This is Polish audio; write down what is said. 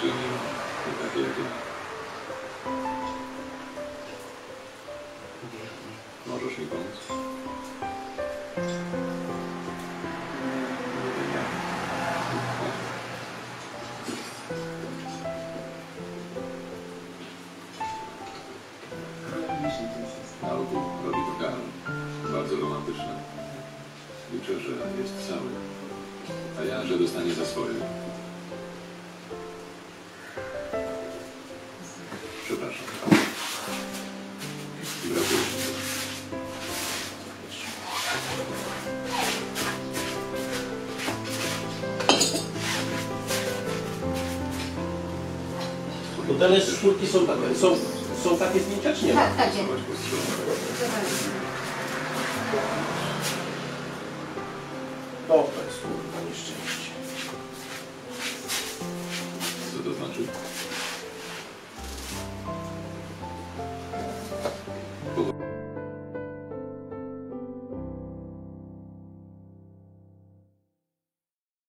wrażeniem chyba wielu. Możesz mi pomóc? Album robi to Karl. Bardzo romantyczne. Liczę, że jest cały. A ja, że dostanie za swoje. Przepraszam. Brakuje mi to. Oddane szkórki są takie zdjęcia, czy nie? Tak, tak. To jest kurwa nieszczęście. Co to znaczy?